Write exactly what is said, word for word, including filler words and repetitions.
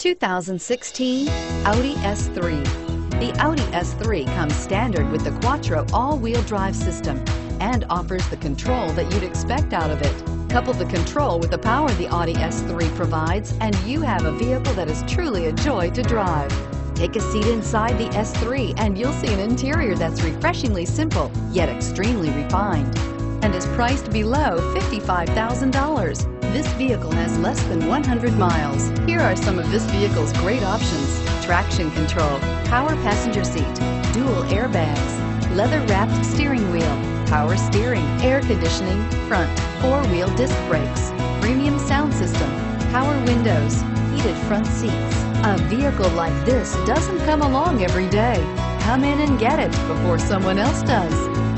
twenty sixteen Audi S three. The Audi S three comes standard with the Quattro all-wheel drive system and offers the control that you'd expect out of it. Couple the control with the power the Audi S three provides and you have a vehicle that is truly a joy to drive. Take a seat inside the S three and you'll see an interior that's refreshingly simple yet extremely refined and is priced below fifty-five thousand dollars. This vehicle has less than one hundred miles. Here are some of this vehicle's great options: traction control, power passenger seat, dual airbags, leather-wrapped steering wheel, power steering, air conditioning, front, four-wheel disc brakes, premium sound system, power windows, heated front seats. A vehicle like this doesn't come along every day. Come in and get it before someone else does.